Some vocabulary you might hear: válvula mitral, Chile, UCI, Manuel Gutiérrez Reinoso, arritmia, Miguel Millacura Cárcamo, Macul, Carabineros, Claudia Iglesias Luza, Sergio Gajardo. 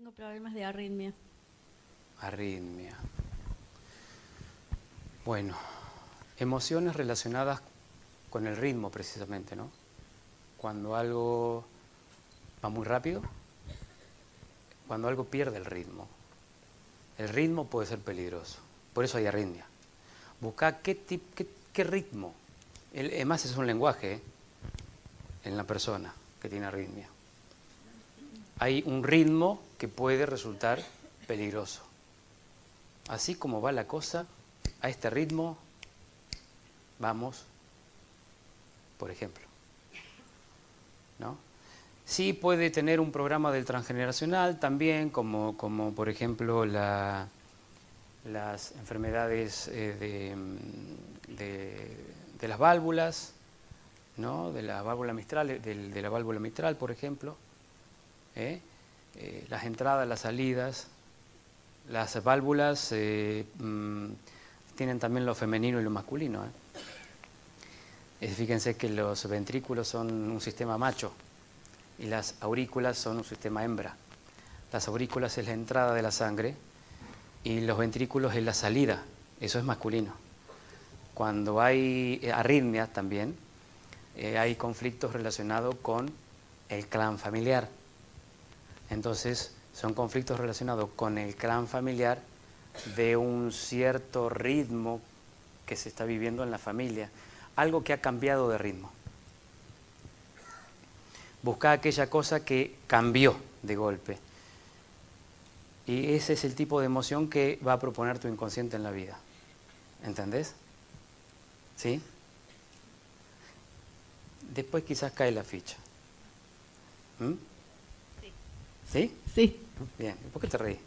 Tengo problemas de arritmia. Arritmia. Bueno, emociones relacionadas con el ritmo precisamente, ¿no? Cuando algo va muy rápido, cuando algo pierde el ritmo. El ritmo puede ser peligroso, por eso hay arritmia. Busca qué ritmo. Además es un lenguaje en la persona que tiene arritmia. Hay un ritmo que puede resultar peligroso. Así como va la cosa, a este ritmo vamos, por ejemplo, ¿no? Sí puede tener un programa del transgeneracional también, como por ejemplo las enfermedades de las válvulas, ¿no? De la válvula mitral, de la válvula mitral, por ejemplo, las entradas, las salidas, las válvulas tienen también lo femenino y lo masculino, Fíjense que los ventrículos son un sistema macho y las aurículas son un sistema hembra. Las aurículas es la entrada de la sangre y los ventrículos es la salida, eso es masculino. Cuando hay arritmias también, hay conflictos relacionados con el clan familiar. Entonces, son conflictos relacionados con el clan familiar de un cierto ritmo que se está viviendo en la familia, algo que ha cambiado de ritmo. Busca aquella cosa que cambió de golpe. Y ese es el tipo de emoción que va a proponer tu inconsciente en la vida. ¿Entendés? ¿Sí? Después quizás cae la ficha. ¿Mm? Sí. ¿Sí? Sí. Bien. ¿Por qué te reí?